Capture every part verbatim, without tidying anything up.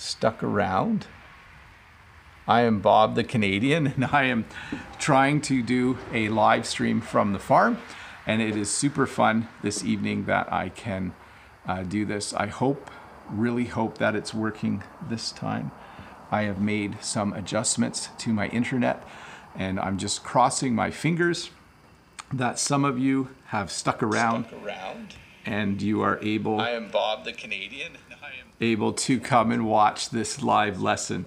stuck around. I am Bob the Canadian, and I am trying to do a live stream from the farm, and it is super fun this evening that I can uh, do this. I hope, really hope that it's working this time. I have made some adjustments to my internet, and I'm just crossing my fingers that some of you have stuck around, stuck around. and you are able, I am Bob the Canadian, I am able to come and watch this live lesson.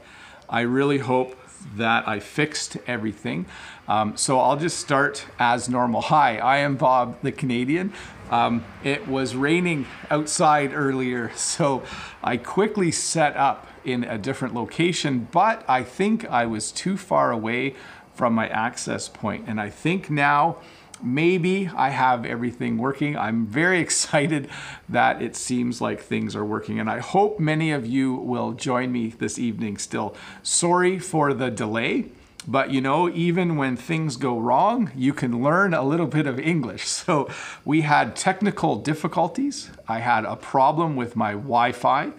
I really hope that I fixed everything. Um, so I'll just start as normal. Hi, I am Bob the Canadian. Um, it was raining outside earlier, so I quickly set up in a different location, but I think I was too far away from my access point. And I think now maybe I have everything working. I'm very excited that it seems like things are working, and I hope many of you will join me this evening still. Sorry for the delay, but you know, even when things go wrong, you can learn a little bit of English. So we had technical difficulties. I had a problem with my Wi-Fi.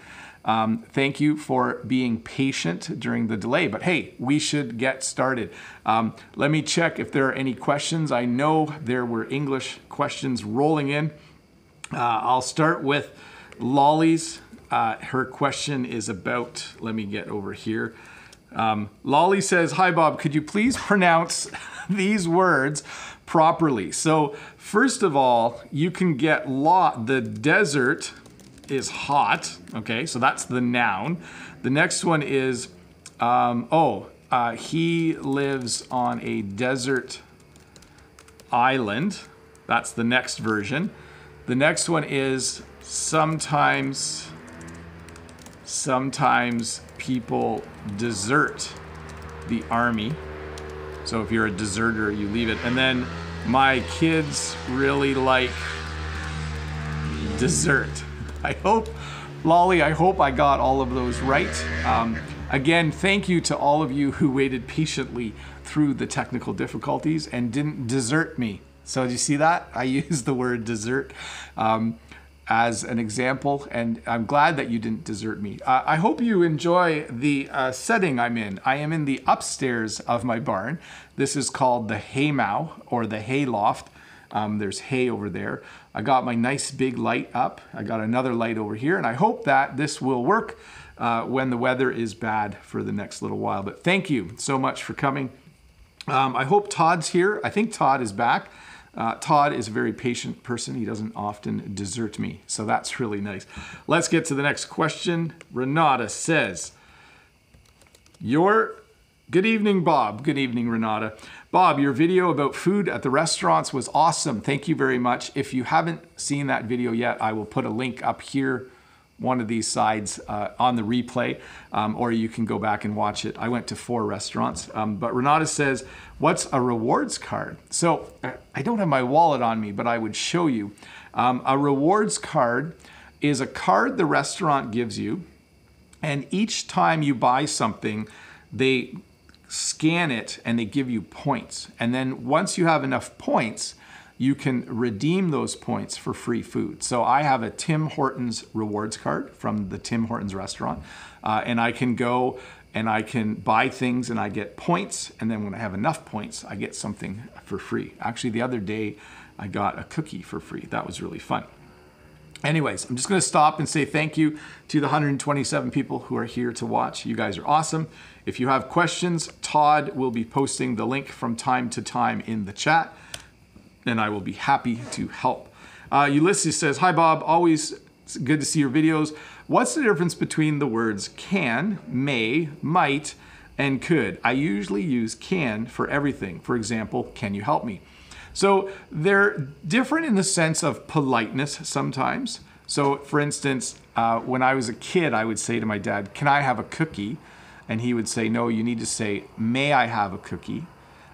Um, thank you for being patient during the delay, but hey, we should get started. Um, let me check if there are any questions. I know there were English questions rolling in. Uh, I'll start with Lolly's. Uh, her question is about, let me get over here. Um, Lolly says, hi Bob, could you please pronounce these words properly? So first of all, you can get lo- the desert is hot. Okay, so that's the noun. The next one is, um, oh, uh, he lives on a desert island. That's the next version. The next one is sometimes, sometimes people desert the army. So if you're a deserter, you leave it. And then my kids really like dessert. I hope, Lolly, I hope I got all of those right. Um, again, thank you to all of you who waited patiently through the technical difficulties and didn't desert me. So do you see that? I used the word desert um, as an example, and I'm glad that you didn't desert me. Uh, I hope you enjoy the uh, setting I'm in. I am in the upstairs of my barn. This is called the haymow, or the hay loft. Um, there's hay over there. I got my nice big light up. I got another light over here, and I hope that this will work uh, when the weather is bad for the next little while. But thank you so much for coming. Um, I hope Todd's here. I think Todd is back. Uh, Todd is a very patient person. He doesn't often desert me, so that's really nice. Let's get to the next question. Renata says, your Good evening, Bob. Good evening, Renata. Bob, your video about food at the restaurants was awesome. Thank you very much. If you haven't seen that video yet, I will put a link up here, one of these sides uh, on the replay, um, or you can go back and watch it. I went to four restaurants. Um, but Renata says, what's a rewards card? So I don't have my wallet on me, but I would show you. Um, a rewards card is a card the restaurant gives you, and each time you buy something, they scan it and they give you points. And then once you have enough points, you can redeem those points for free food. So I have a Tim Hortons rewards card from the Tim Hortons restaurant, uh, and I can go and I can buy things and I get points. And then when I have enough points, I get something for free. Actually, the other day I got a cookie for free. That was really fun. Anyways, I'm just gonna stop and say thank you to the one hundred twenty-seven people who are here to watch. You guys are awesome. If you have questions, Todd will be posting the link from time to time in the chat, and I will be happy to help. Uh, Ulysses says, hi Bob, always good to see your videos. What's the difference between the words can, may, might, and could? I usually use can for everything. For example, can you help me? So they're different in the sense of politeness sometimes. So for instance, uh, when I was a kid, I would say to my dad, can I have a cookie? And he would say, no, you need to say, may I have a cookie?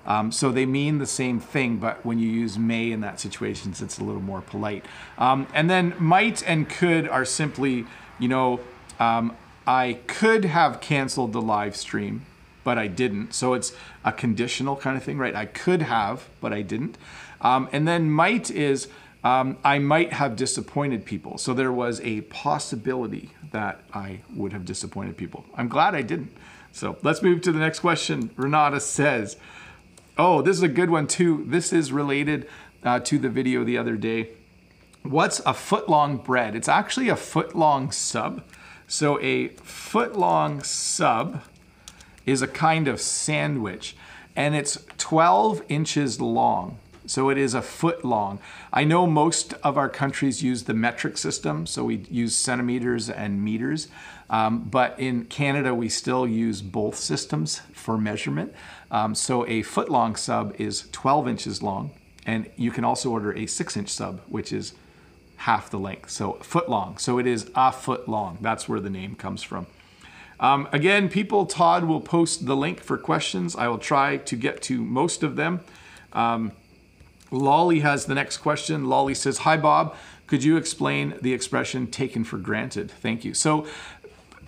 Um, so they mean the same thing, but when you use may in that situation, it's a little more polite. Um, and then might and could are simply, you know, um, I could have canceled the live stream, but I didn't. So it's a conditional kind of thing, right? I could have, but I didn't. Um, and then might is um, I might have disappointed people. So there was a possibility that I would have disappointed people. I'm glad I didn't. So let's move to the next question. Renata says, oh, this is a good one too. This is related uh, to the video the other day. What's a foot-long bread? It's actually a foot-long sub. So a foot-long sub is a kind of sandwich, and it's twelve inches long. So it is a foot long. I know most of our countries use the metric system, so we use centimeters and meters, um, but in Canada, we still use both systems for measurement. Um, so a foot long sub is twelve inches long, and you can also order a six inch sub, which is half the length, so foot long. So it is a foot long. That's where the name comes from. Um, again, people, Todd will post the link for questions. I will try to get to most of them. Um, Lolly has the next question. Lolly says, hi, Bob, could you explain the expression taken for granted? Thank you. So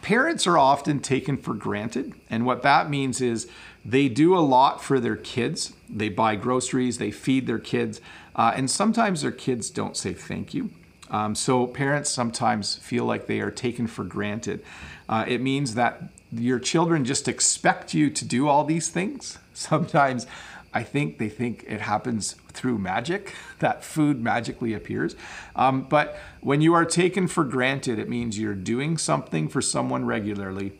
parents are often taken for granted. And what that means is they do a lot for their kids. They buy groceries, they feed their kids, uh, and sometimes their kids don't say thank you. Um, so parents sometimes feel like they are taken for granted. Uh, it means that your children just expect you to do all these things. Sometimes I think they think it happens through magic, that food magically appears. Um, but when you are taken for granted, it means you're doing something for someone regularly,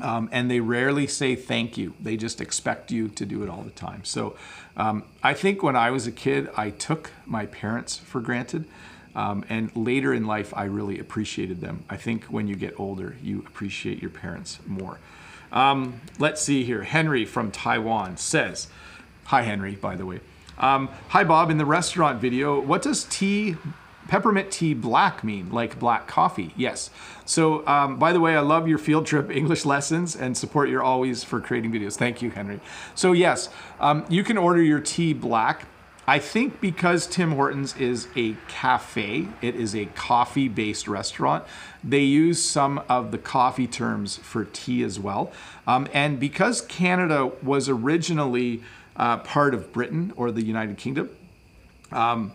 um, and they rarely say thank you. They just expect you to do it all the time. So um, I think when I was a kid, I took my parents for granted. Um, and later in life, I really appreciated them. I think when you get older, you appreciate your parents more. Um, let's see here. Henry from Taiwan says, hi, Henry, by the way. Um, hi, Bob. In the restaurant video, what does tea, peppermint tea black mean? Like black coffee? Yes. So, um, by the way, I love your field trip English lessons and support you're always for creating videos. Thank you, Henry. So, yes, um, you can order your tea black. I think because Tim Hortons is a cafe, it is a coffee-based restaurant, they use some of the coffee terms for tea as well. Um, and because Canada was originally Uh, part of Britain or the United Kingdom um,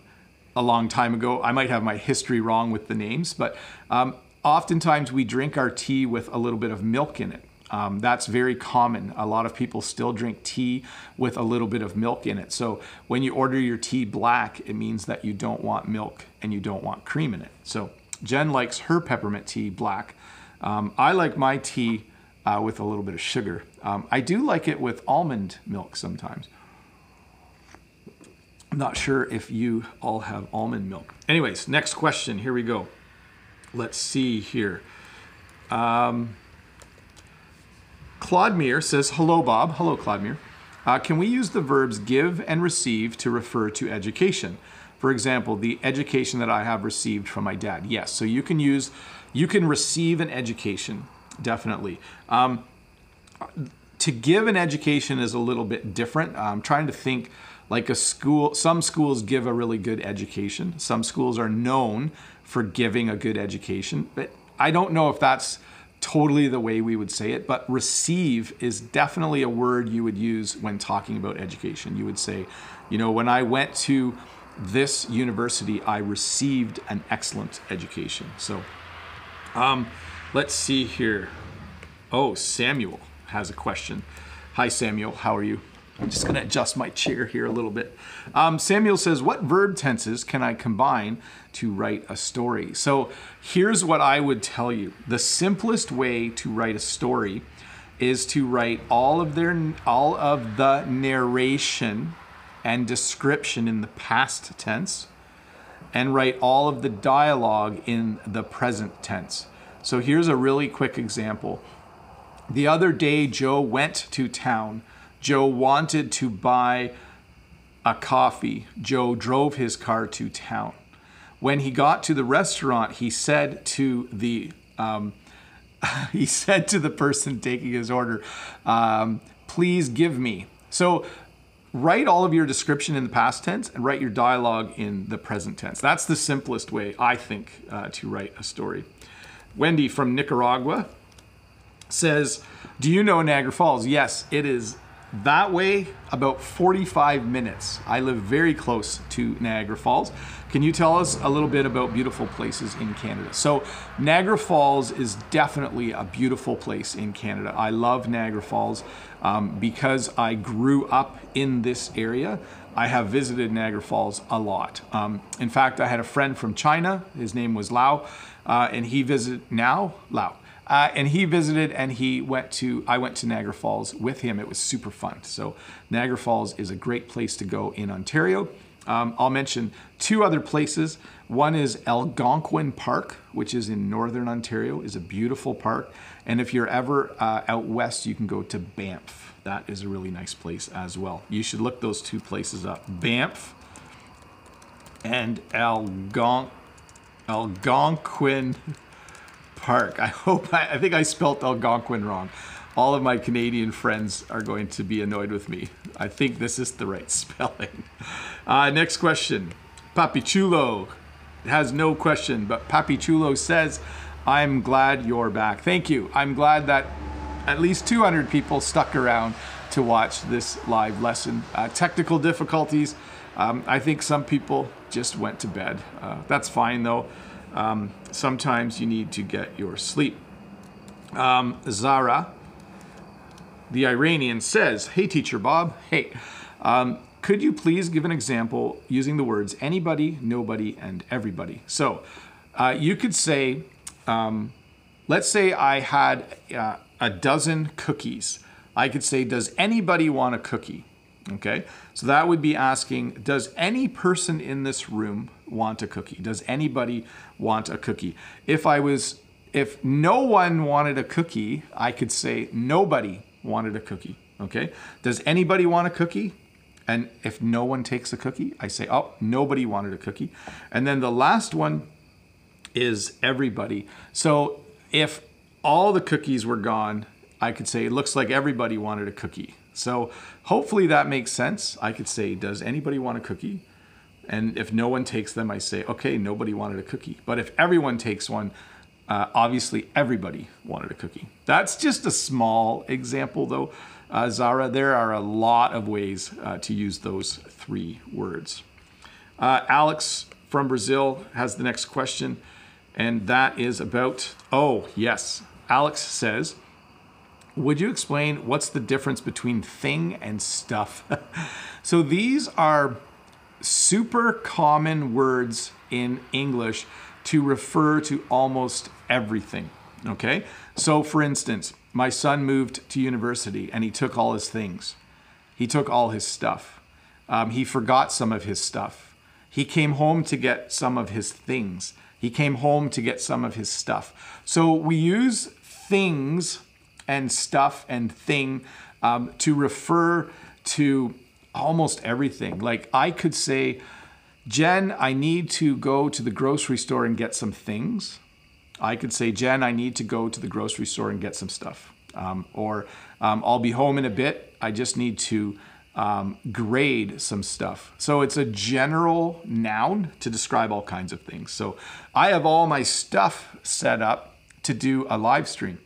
a long time ago. I might have my history wrong with the names, but um, oftentimes we drink our tea with a little bit of milk in it. Um, that's very common. A lot of people still drink tea with a little bit of milk in it. So when you order your tea black, it means that you don't want milk and you don't want cream in it. So Jen likes her peppermint tea black. Um, I like my tea Uh, with a little bit of sugar. Um, I do like it with almond milk sometimes. I'm not sure if you all have almond milk. Anyways, next question, here we go. Let's see here. Um, Claudemir says, hello, Bob. Hello, Claudemir. Uh, can we use the verbs give and receive to refer to education? For example, the education that I have received from my dad. Yes, so you can use, you can receive an education. Definitely. Um, to give an education is a little bit different. I'm trying to think like a school. Some schools give a really good education. Some schools are known for giving a good education. But I don't know if that's totally the way we would say it. But receive is definitely a word you would use when talking about education. You would say, you know, when I went to this university, I received an excellent education. So, um, let's see here. Oh, Samuel has a question. Hi, Samuel, how are you? I'm just gonna adjust my chair here a little bit. Um, Samuel says, what verb tenses can I combine to write a story? So here's what I would tell you. The simplest way to write a story is to write all of their, all of the narration and description in the past tense and write all of the dialogue in the present tense. So here's a really quick example. The other day, Joe went to town. Joe wanted to buy a coffee. Joe drove his car to town. When he got to the restaurant, he said to the um, he said to the person taking his order, um, "Please give me." So write all of your description in the past tense and write your dialogue in the present tense. That's the simplest way, I think, uh, to write a story. Wendy from Nicaragua says, do you know Niagara Falls? Yes, it is That way, about forty-five minutes. I live very close to Niagara Falls. Can you tell us a little bit about beautiful places in Canada? So Niagara Falls is definitely a beautiful place in Canada. I love Niagara Falls um, because I grew up in this area. I have visited Niagara Falls a lot. Um, in fact, I had a friend from China. His name was Lau, uh, and he visited now Lau. Uh, and he visited and he went to, I went to Niagara Falls with him. It was super fun. So Niagara Falls is a great place to go in Ontario. Um, I'll mention two other places. One is Algonquin Park, which is in Northern Ontario, is a beautiful park. And if you're ever uh, out west, you can go to Banff. That is a really nice place as well. You should look those two places up, Banff and Algon Algonquin Park. I hope, I, I think I spelt Algonquin wrong. All of my Canadian friends are going to be annoyed with me. I think this is the right spelling. Uh, next question. Papi Chulo has no question, but Papi Chulo says, I'm glad you're back. Thank you. I'm glad that at least two hundred people stuck around to watch this live lesson. Uh, technical difficulties. Um, I think some people just went to bed. Uh, that's fine though. Um, sometimes you need to get your sleep. Um, Zara, the Iranian, says, hey, Teacher Bob, hey, um, could you please give an example using the words anybody, nobody, and everybody? So uh, you could say, um, let's say I had uh, a dozen cookies. I could say, does anybody want a cookie? Okay, so that would be asking, does any person in this room want a cookie? Does anybody want a cookie? If I was, if no one wanted a cookie, I could say nobody wanted a cookie, okay? Does anybody want a cookie? And if no one takes a cookie, I say, oh, nobody wanted a cookie. And then the last one is everybody. So if all the cookies were gone, I could say, it looks like everybody wanted a cookie. So hopefully that makes sense. I could say, does anybody want a cookie? And if no one takes them, I say, okay, nobody wanted a cookie. But if everyone takes one, uh, obviously everybody wanted a cookie. That's just a small example though, uh, Zara. There are a lot of ways uh, to use those three words. Uh, Alex from Brazil has the next question, and that is about, oh yes, Alex says, would you explain what's the difference between thing and stuff? So these are super common words in English to refer to almost everything, okay? So for instance, my son moved to university and he took all his things. He took all his stuff. Um, he forgot some of his stuff. He came home to get some of his things. He came home to get some of his stuff. So we use things and stuff and thing um, to refer to almost everything. Like I could say, Jen, I need to go to the grocery store and get some things. I could say, Jen, I need to go to the grocery store and get some stuff. Um, or um, I'll be home in a bit. I just need to um, grade some stuff. So it's a general noun to describe all kinds of things. So I have all my stuff set up to do a live stream.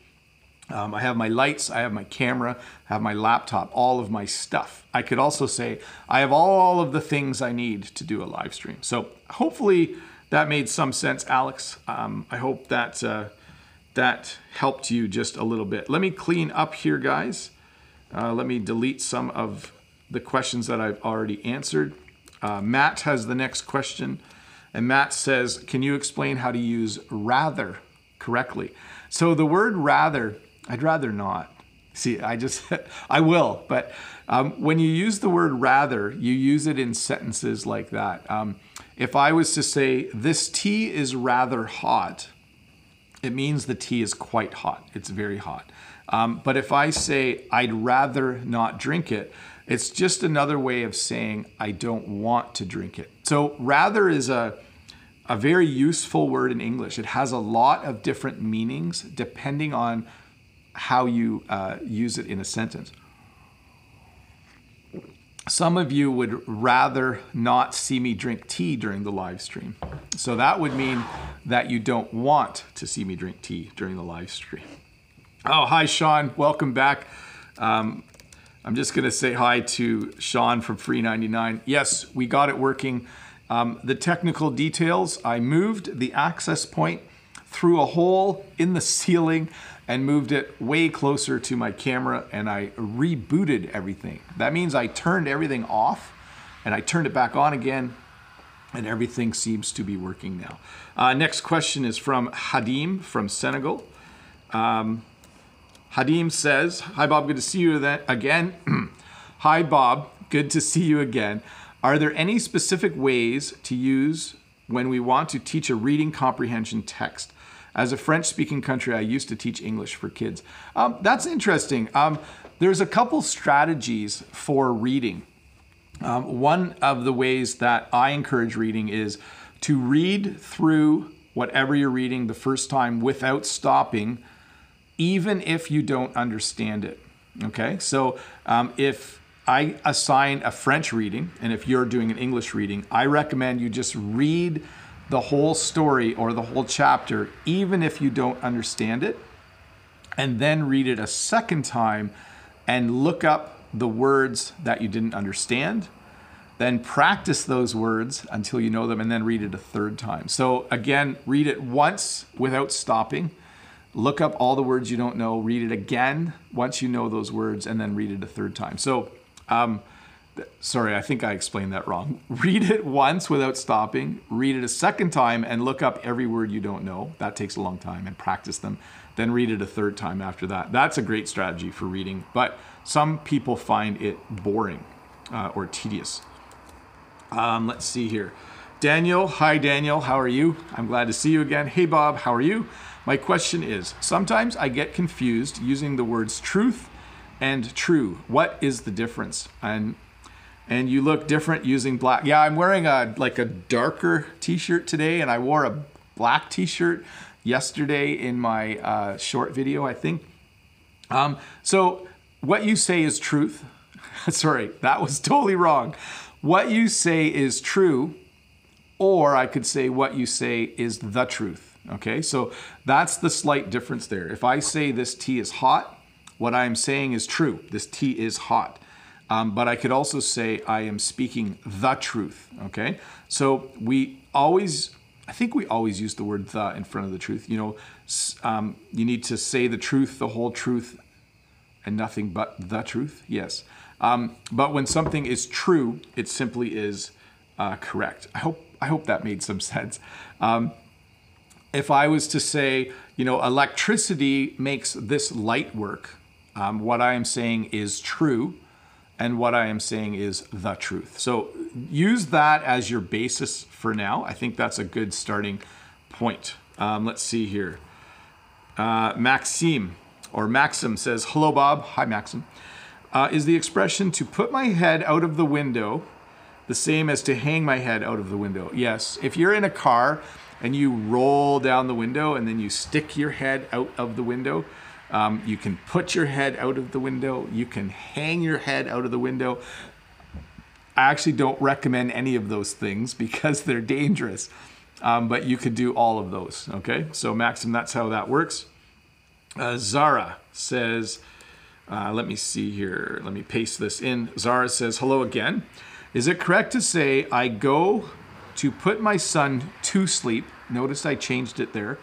Um, I have my lights, I have my camera, I have my laptop, all of my stuff. I could also say, I have all of the things I need to do a live stream. So hopefully that made some sense, Alex. Um, I hope that uh, that helped you just a little bit. Let me clean up here, guys. Uh, let me delete some of the questions that I've already answered. Uh, Matt has the next question, and Matt says, can you explain how to use rather correctly? So the word rather, I'd rather not. See, I just, I will, but um, when you use the word rather, you use it in sentences like that. Um, if I was to say, this tea is rather hot, it means the tea is quite hot. It's very hot. Um, but if I say, I'd rather not drink it, it's just another way of saying, I don't want to drink it. So rather is a a very useful word in English. It has a lot of different meanings depending on how you uh, use it in a sentence. Some of you would rather not see me drink tea during the live stream. So that would mean that you don't want to see me drink tea during the live stream. Oh, hi Sean, welcome back. Um, I'm just gonna say hi to Sean from Free ninety-nine. Yes, we got it working. Um, the technical details, I moved the access point through a hole in the ceiling and moved it way closer to my camera, and I rebooted everything. That means I turned everything off and I turned it back on again, and everything seems to be working now. Uh, next question is from Hadim from Senegal. Um, Hadim says, hi Bob, good to see you again. Hi Bob, good to see you again. Are there any specific ways to use when we want to teach a reading comprehension text? As a French-speaking country, I used to teach English for kids. Um, that's interesting. Um, there's a couple strategies for reading. Um, one of the ways that I encourage reading is to read through whatever you're reading the first time without stopping, even if you don't understand it, okay? So um, if I assign a French reading, and if you're doing an English reading, I recommend you just read the whole story or the whole chapter, even if you don't understand it, and then read it a second time and look up the words that you didn't understand, then practice those words until you know them, and then read it a third time. So again, read it once without stopping, look up all the words you don't know, read it again once you know those words, and then read it a third time. So, um, sorry, I think I explained that wrong. Read it once without stopping, read it a second time and look up every word you don't know. That takes a long time, and practice them. Then read it a third time after that. That's a great strategy for reading, but some people find it boring uh, or tedious. Um, let's see here. Daniel, hi Daniel, how are you? I'm glad to see you again. Hey Bob, how are you? My question is, sometimes I get confused using the words truth and true. What is the difference? And And you look different using black. Yeah, I'm wearing a like a darker t-shirt today, and I wore a black t-shirt yesterday in my uh, short video, I think. Um, so what you say is truth. Sorry, that was totally wrong. What you say is true, or I could say what you say is the truth, okay? So that's the slight difference there. If I say this tea is hot, what I'm saying is true. This tea is hot. Um, but I could also say I am speaking the truth, okay? So we always, I think we always use the word the in front of the truth. You know, um, you need to say the truth, the whole truth, and nothing but the truth, yes. Um, but when something is true, it simply is uh, correct. I hope, I hope that made some sense. Um, if I was to say, you know, electricity makes this light work, um, what I am saying is true, and what I am saying is the truth. So use that as your basis for now. I think that's a good starting point. Um, let's see here. Uh, Maxime, or Maxim says, hello, Bob. Hi, Maxim. Uh, is the expression to put my head out of the window the same as to hang my head out of the window? Yes, if you're in a car and you roll down the window and then you stick your head out of the window, Um, you can put your head out of the window. You can hang your head out of the window. I actually don't recommend any of those things because they're dangerous, um, but you could do all of those, okay? So Maxim, that's how that works. Uh, Zara says, uh, let me see here. Let me paste this in. Zara says, hello again. Is it correct to say I go to put my son to sleep? Notice I changed it there.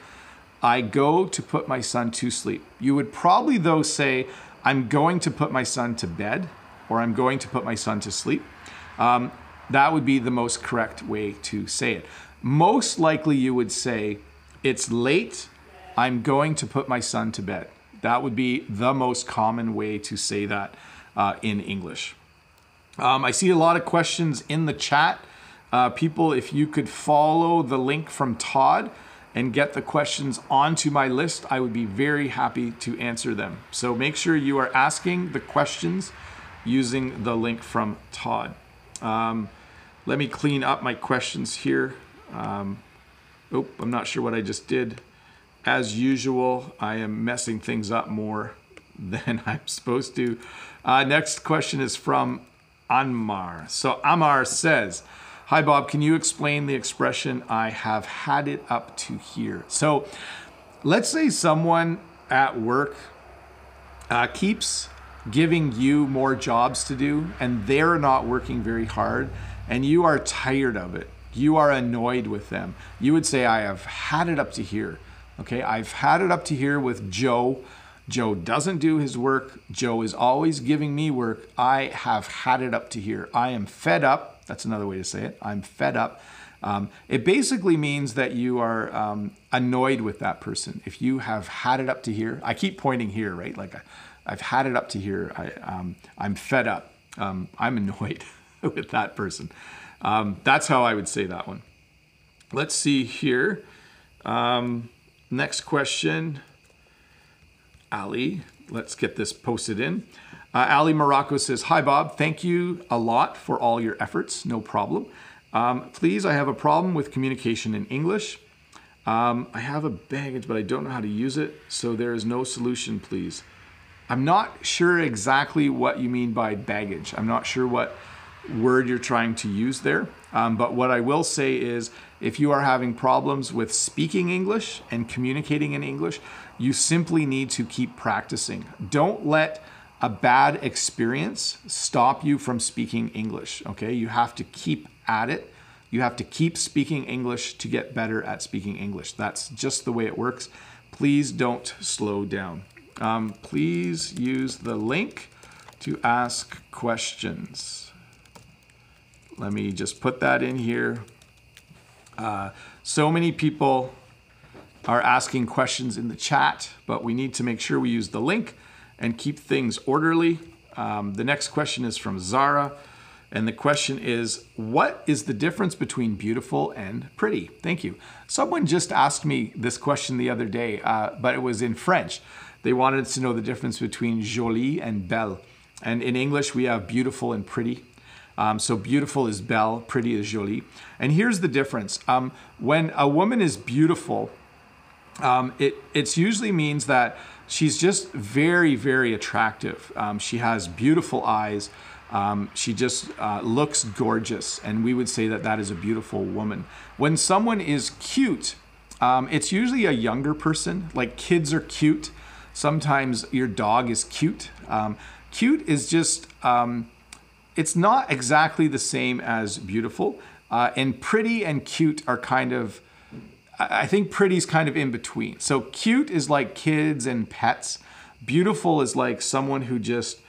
I go to put my son to sleep. You would probably though say, I'm going to put my son to bed, or I'm going to put my son to sleep. Um, that would be the most correct way to say it. Most likely you would say, it's late, I'm going to put my son to bed. That would be the most common way to say that uh, in English. Um, I see a lot of questions in the chat. Uh, people, if you could follow the link from Todd, and get the questions onto my list, I would be very happy to answer them. So make sure you are asking the questions using the link from Todd. Um, let me clean up my questions here. Um, oh, I'm not sure what I just did. As usual, I am messing things up more than I'm supposed to. Uh, next question is from Anmar. So Anmar says, hi, Bob, can you explain the expression, I have had it up to here? So let's say someone at work uh, keeps giving you more jobs to do, and they're not working very hard, and you are tired of it. You are annoyed with them. You would say, I have had it up to here. Okay, I've had it up to here with Joe. Joe doesn't do his work. Joe is always giving me work. I have had it up to here. I am fed up. That's another way to say it. I'm fed up. Um, it basically means that you are um, annoyed with that person. If you have had it up to here, I keep pointing here, right? Like I, I've had it up to here. I, um, I'm fed up. Um, I'm annoyed with that person. Um, that's how I would say that one. Let's see here. Um, next question, Ali. Let's get this posted in. Uh, Ali Morocco says, hi, Bob. Thank you a lot for all your efforts. No problem. Um, please, I have a problem with communication in English. Um, I have a baggage, but I don't know how to use it, so there is no solution, please. I'm not sure exactly what you mean by baggage. I'm not sure what word you're trying to use there. Um, but what I will say is, if you are having problems with speaking English and communicating in English, you simply need to keep practicing. Don't let a bad experience stop you from speaking English, okay? You have to keep at it. You have to keep speaking English to get better at speaking English. That's just the way it works. Please don't slow down. Um, please use the link to ask questions. Let me just put that in here. Uh, so many people are asking questions in the chat, but we need to make sure we use the link and keep things orderly. Um, the next question is from Zara. And the question is, what is the difference between beautiful and pretty? Thank you. Someone just asked me this question the other day, uh, but it was in French. They wanted to know the difference between jolie and belle. And in English, we have beautiful and pretty. Um, so beautiful is belle, pretty is jolie. And here's the difference. Um, when a woman is beautiful, um, it it's usually means that she's just very, very attractive. Um, she has beautiful eyes. Um, she just uh, looks gorgeous, and we would say that that is a beautiful woman. When someone is cute, um, it's usually a younger person. Like kids are cute. Sometimes your dog is cute. Um, cute is just, um, it's not exactly the same as beautiful. Uh, and pretty and cute are kind of, I think pretty's kind of in between. So cute is like kids and pets. Beautiful is like someone who just,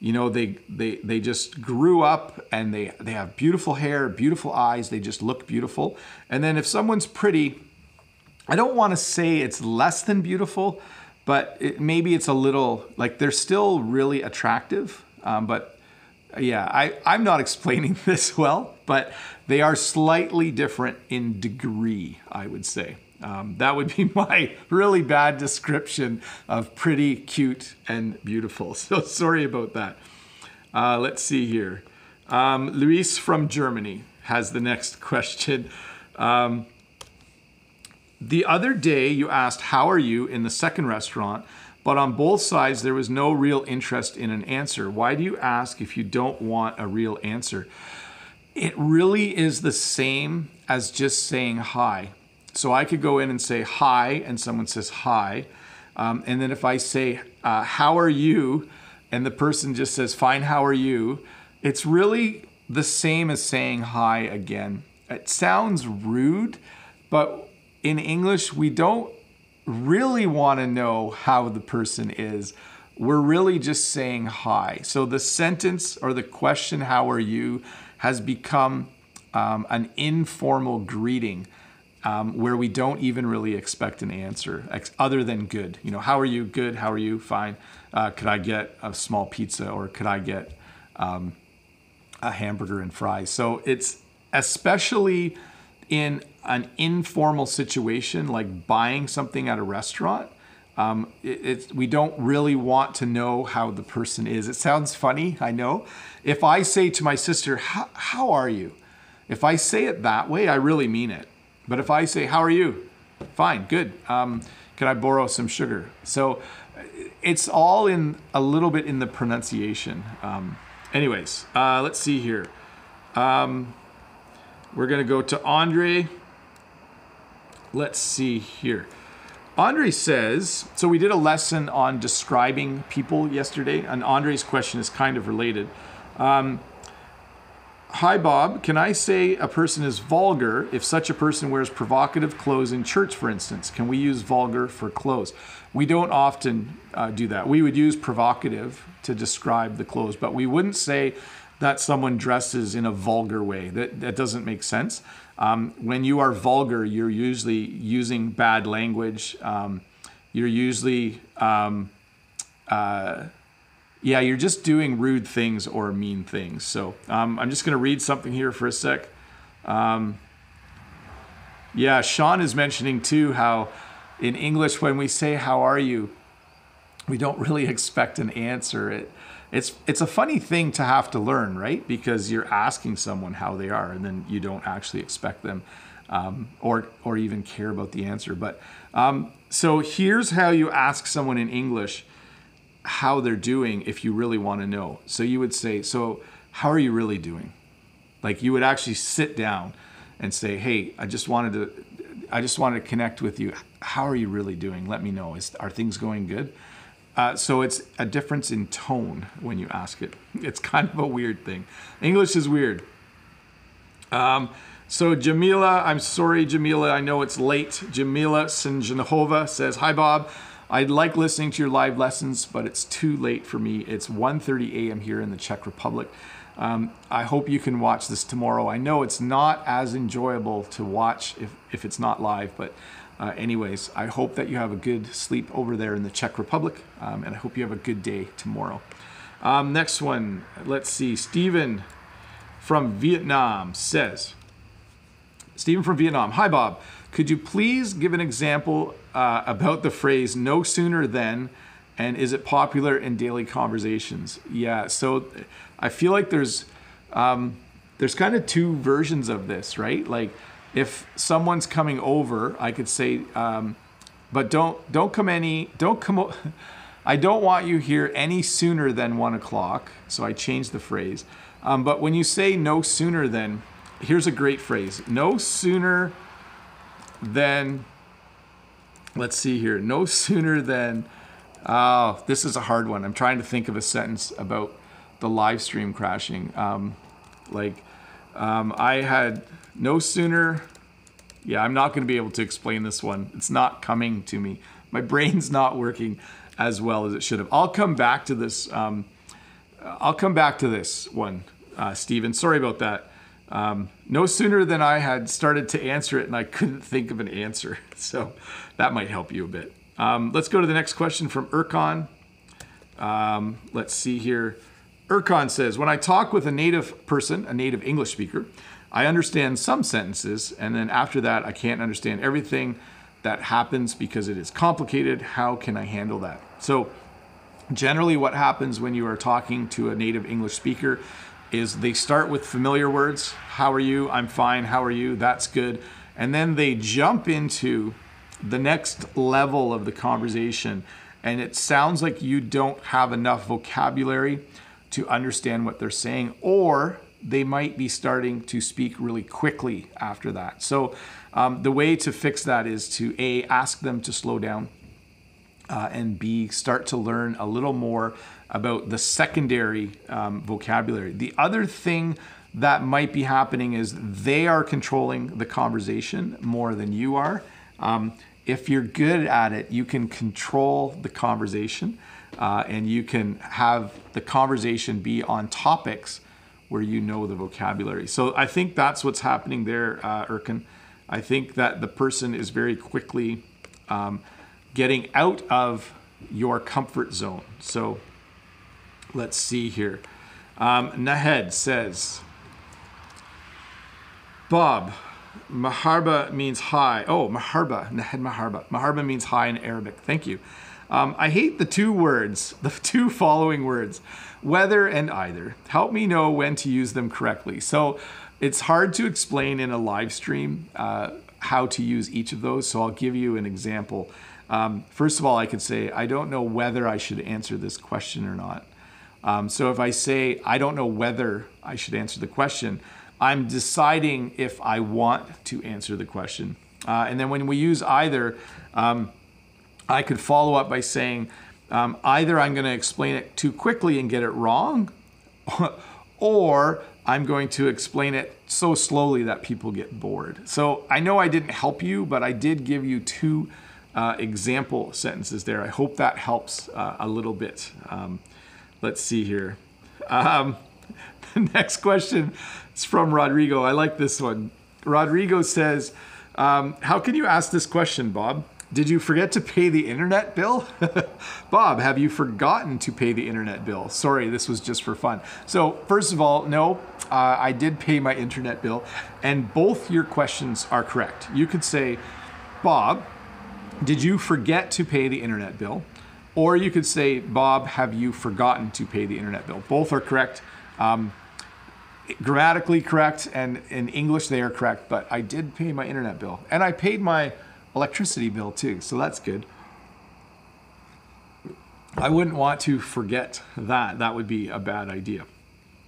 you know, they, they, they just grew up and they, they have beautiful hair, beautiful eyes. They just look beautiful. And then if someone's pretty, I don't want to say it's less than beautiful, but it, maybe it's a little, like they're still really attractive. Um, but yeah, I, I'm not explaining this well, but they are slightly different in degree, I would say. Um, that would be my really bad description of pretty, cute, and beautiful. So sorry about that. Uh, let's see here. Um, Luis from Germany has the next question. Um, the other day you asked, how are you in the second restaurant? But on both sides, there was no real interest in an answer. Why do you ask if you don't want a real answer? It really is the same as just saying hi. So I could go in and say hi, and someone says hi. Um, and then if I say, uh, how are you? And the person just says, fine, how are you? It's really the same as saying hi again. It sounds rude, but in English, we don't really want to know how the person is. We're really just saying hi. So the sentence or the question, how are you, has become um, an informal greeting. Um, where we don't even really expect an answer ex other than good. You know, how are you? Good. How are you? Fine. Uh, could I get a small pizza, or could I get um, a hamburger and fries? So it's especially in an informal situation like buying something at a restaurant. Um, it, it's, we don't really want to know how the person is. It sounds funny, I know. If I say to my sister, how, how are you? If I say it that way, I really mean it. But if I say, how are you? Fine, good. Um, can I borrow some sugar? So it's all in a little bit in the pronunciation. Um, anyways, uh, let's see here. Um, we're gonna go to Andre. Let's see here. Andre says, so we did a lesson on describing people yesterday, and Andre's question is kind of related. Um, Hi, Bob. Can I say a person is vulgar if such a person wears provocative clothes in church, for instance? Can we use vulgar for clothes? We don't often uh, do that. We would use provocative to describe the clothes, but we wouldn't say that someone dresses in a vulgar way. That, that doesn't make sense. Um, when you are vulgar, you're usually using bad language. Um, you're usually... Um, uh, Yeah, you're just doing rude things or mean things. So um, I'm just going to read something here for a sec. Um, yeah, Sean is mentioning too how in English when we say "How are you," we don't really expect an answer. It, it's it's a funny thing to have to learn, right? Because you're asking someone how they are, and then you don't actually expect them um, or or even care about the answer. But um, so here's how you ask someone in English how they're doing if you really want to know. So you would say, so how are you really doing? Like you would actually sit down and say, hey, I just wanted to, I just wanted to connect with you. How are you really doing? Let me know. Is, are things going good? Uh, so it's a difference in tone when you ask it. It's kind of a weird thing. English is weird. Um, so Jamila, I'm sorry, Jamila, I know it's late. Jamila Sinjanhova says, hi, Bob. I'd like listening to your live lessons, but it's too late for me. It's one thirty a m here in the Czech Republic. Um, I hope you can watch this tomorrow. I know it's not as enjoyable to watch if, if it's not live, but uh, anyways, I hope that you have a good sleep over there in the Czech Republic, um, and I hope you have a good day tomorrow. Um, next one, let's see. Stephen from Vietnam says, Stephen from Vietnam, hi, Bob. Could you please give an example uh, about the phrase "no sooner than," and is it popular in daily conversations? Yeah, so I feel like there's um, there's kind of two versions of this, right? Like if someone's coming over, I could say, um, "But don't don't come any don't come. O I don't want you here any sooner than one o'clock." So I changed the phrase. Um, but when you say "no sooner than," here's a great phrase: "No sooner." Then, let's see here. No sooner than, oh, this is a hard one. I'm trying to think of a sentence about the live stream crashing. Um, like, um, I had no sooner. Yeah, I'm not going to be able to explain this one. It's not coming to me. My brain's not working as well as it should have. I'll come back to this. Um, I'll come back to this one, uh, Stephen. Sorry about that. Um, no sooner than I had started to answer it and I couldn't think of an answer. So that might help you a bit. Um, let's go to the next question from Erkan. Um, let's see here. Erkan says, when I talk with a native person, a native English speaker, I understand some sentences. And then after that, I can't understand everything that happens because it is complicated. How can I handle that? So generally what happens when you are talking to a native English speaker is they start with familiar words. How are you? I'm fine. How are you? That's good. And then they jump into the next level of the conversation. And it sounds like you don't have enough vocabulary to understand what they're saying, or they might be starting to speak really quickly after that. So um, the way to fix that is to A, ask them to slow down, uh, and B, start to learn a little more about the secondary um, vocabulary. The other thing that might be happening is they are controlling the conversation more than you are. Um, if you're good at it, you can control the conversation uh, and you can have the conversation be on topics where you know the vocabulary. So I think that's what's happening there, uh, Erkan. I think that the person is very quickly um, getting out of your comfort zone. So let's see here. Um, Nahed says, Bob, Maharba means hi. Oh, Maharba, Nahed Maharba. Maharba means hi in Arabic. Thank you. Um, I hate the two words, the two following words, whether and either. Help me know when to use them correctly. So it's hard to explain in a live stream uh, how to use each of those. So I'll give you an example. Um, first of all, I could say, I don't know whether I should answer this question or not. Um, so if I say, I don't know whether I should answer the question, I'm deciding if I want to answer the question. Uh, and then when we use either, um, I could follow up by saying, um, either I'm going to explain it too quickly and get it wrong, or I'm going to explain it so slowly that people get bored. So I know I didn't help you, but I did give you two uh, example sentences there. I hope that helps uh, a little bit. Um, let's see here. Um, the next question is from Rodrigo. I like this one. Rodrigo says, um, how can you ask this question, Bob? Did you forget to pay the internet bill? Bob, have you forgotten to pay the internet bill? Sorry, this was just for fun. So first of all, no, uh, I did pay my internet bill, and both your questions are correct. You could say, Bob, did you forget to pay the internet bill? Or you could say, Bob, have you forgotten to pay the internet bill? Both are correct. Um, grammatically correct, and in English they are correct, but I did pay my internet bill, and I paid my electricity bill too, so that's good. I wouldn't want to forget that. That would be a bad idea.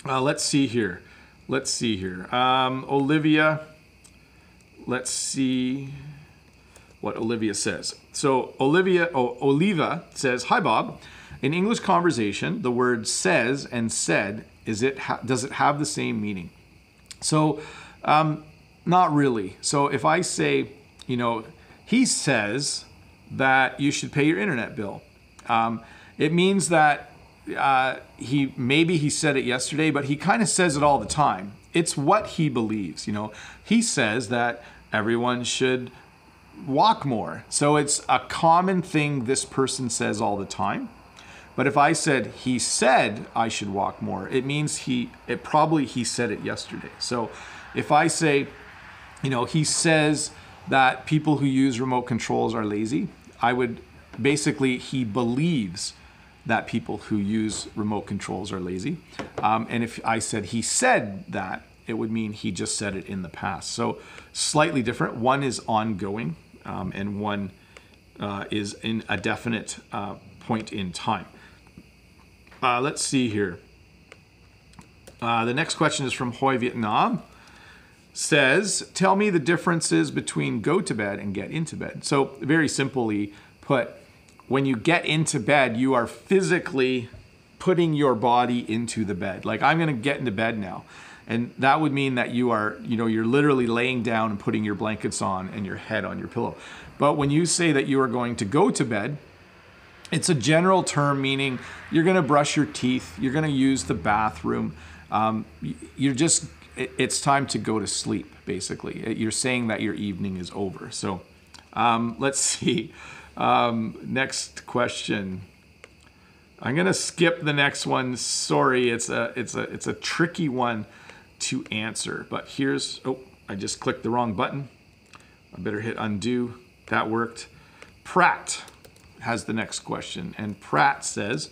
Uh, let's see here. Let's see here. Um, Olivia, let's see what Olivia says. So Olivia, oh, Oliva says, hi, Bob. In English conversation, the word says and said, is it ha does it have the same meaning? So um, not really. So if I say, you know, he says that you should pay your internet bill. Um, it means that uh, he maybe he said it yesterday, but he kind of says it all the time. It's what he believes. You know, he says that everyone should walk more. So it's a common thing this person says all the time. But if I said he said I should walk more, it means he it probably he said it yesterday. So if I say, you know, he says that people who use remote controls are lazy, I would basically, he believes that people who use remote controls are lazy. Um, and if I said he said that, it would mean he just said it in the past. So slightly different. One is ongoing, um, and one uh, is in a definite uh, point in time. Uh, let's see here. Uh, the next question is from Hoi Vietnam. Says, tell me the differences between go to bed and get into bed. So very simply put, when you get into bed, you are physically putting your body into the bed. Like, I'm going to get into bed now. And that would mean that you are, you know, you're literally laying down and putting your blankets on and your head on your pillow. But when you say that you are going to go to bed, it's a general term meaning you're going to brush your teeth, you're going to use the bathroom, um, you're just it's time to go to sleep, basically. You're saying that your evening is over. So um, let's see. Um, next question. I'm going to skip the next one. Sorry, it's a, it's, a, it's a tricky one to answer. But here's, oh, I just clicked the wrong button. I better hit undo. That worked. Pratt has the next question. And Pratt says,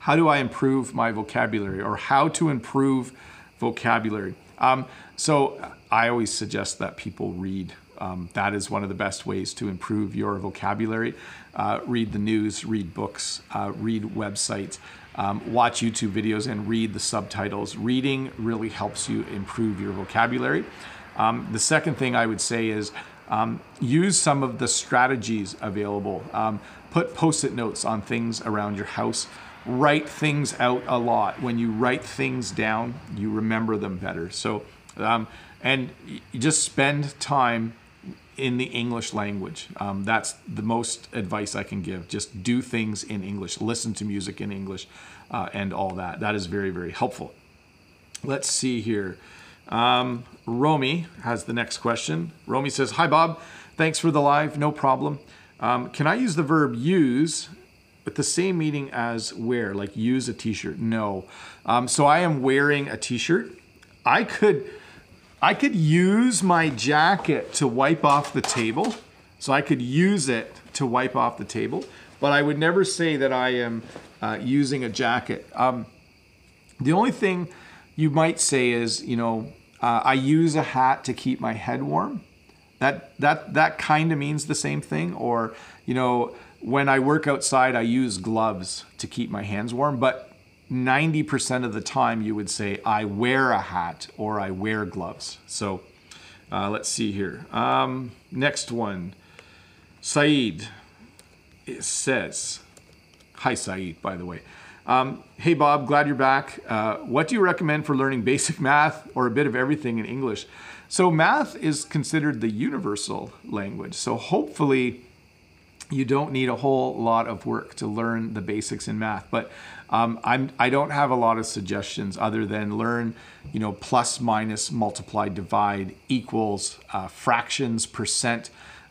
how do I improve my vocabulary? Or how to improve vocabulary. Um, so I always suggest that people read. Um, that is one of the best ways to improve your vocabulary. Uh, read the news, read books, uh, read websites, um, watch YouTube videos and read the subtitles. Reading really helps you improve your vocabulary. Um, the second thing I would say is um, use some of the strategies available. Um, put post-it notes on things around your house. Write things out a lot. When you write things down, you remember them better. So, um, and you just spend time in the English language. Um, that's the most advice I can give. Just do things in English. Listen to music in English uh, and all that. That is very, very helpful. Let's see here. Um, Romy has the next question. Romy says, hi, Bob. Thanks for the live. No problem. Um, can I use the verb use with the same meaning as wear, like use a t-shirt? No. Um, so I am wearing a t-shirt. I could, I could use my jacket to wipe off the table. So I could use it to wipe off the table, but I would never say that I am uh, using a jacket. Um, the only thing you might say is, you know, uh, I use a hat to keep my head warm. That, that, that kind of means the same thing. Or, you know, when I work outside, I use gloves to keep my hands warm, but ninety percent of the time you would say, I wear a hat or I wear gloves. So uh, let's see here. Um, next one, Saeed it says. Hi, Saeed, by the way. Um, hey, Bob, glad you're back. Uh, what do you recommend for learning basic math or a bit of everything in English? So math is considered the universal language. So hopefully you don't need a whole lot of work to learn the basics in math. But um, I'm, I don't have a lot of suggestions other than learn, you know, plus, minus, multiply, divide, equals, uh, fractions, percent.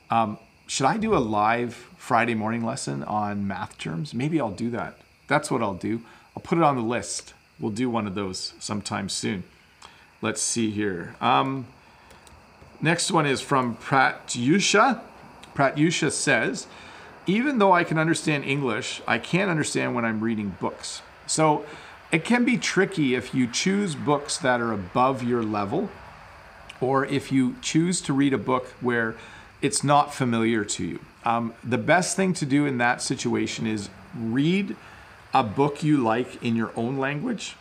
Um, should I do a live Friday morning lesson on math terms? Maybe I'll do that. That's what I'll do. I'll put it on the list. We'll do one of those sometime soon. Let's see here. Um, next one is from Pratyusha. Pratyusha says, even though I can understand English, I can't understand when I'm reading books. So it can be tricky if you choose books that are above your level, or if you choose to read a book where it's not familiar to you. Um, the best thing to do in that situation is read a book you like in your own language,